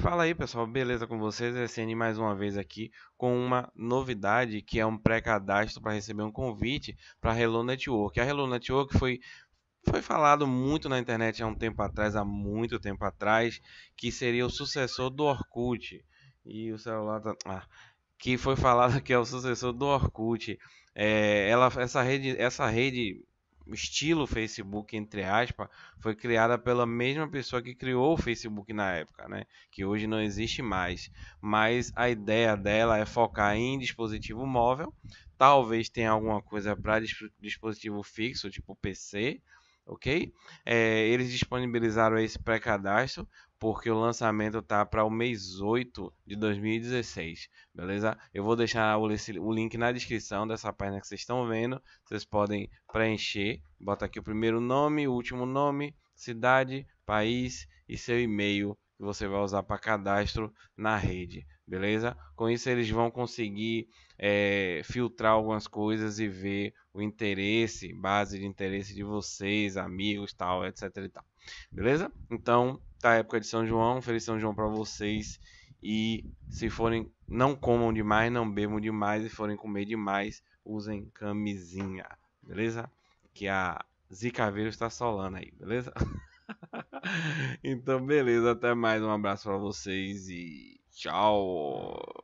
Fala aí pessoal, beleza com vocês? SN mais uma vez aqui com uma novidade que é um pré-cadastro para receber um convite para a Hello Network. A Hello Network foi falado muito na internet há muito tempo atrás, que seria o sucessor do Orkut. E o celular tá... que foi falado que é o sucessor do Orkut. Essa rede estilo Facebook, entre aspas, foi criada pela mesma pessoa que criou o Facebook na época, né? Que hoje não existe mais. Mas a ideia dela é focar em dispositivo móvel. Talvez tenha alguma coisa para dispositivo fixo, tipo PC, ok? Eles disponibilizaram esse pré-cadastro porque o lançamento tá para o mês 8 de 2016, beleza? Eu vou deixar o link na descrição dessa página que vocês estão vendo. Vocês podem preencher, bota aqui o primeiro nome, o último nome, cidade, país e seu e-mail que você vai usar para cadastro na rede, beleza? Com isso eles vão conseguir filtrar algumas coisas e ver o interesse, base de interesse de vocês, amigos, tal, etc e tal, beleza? Então... tá a época de São João, feliz São João para vocês. E se forem, não comam demais, não bebam demais. Se forem comer demais, usem camisinha, beleza? Que a Zika vírus está solando aí, beleza? Então, beleza, até mais. Um abraço para vocês e tchau!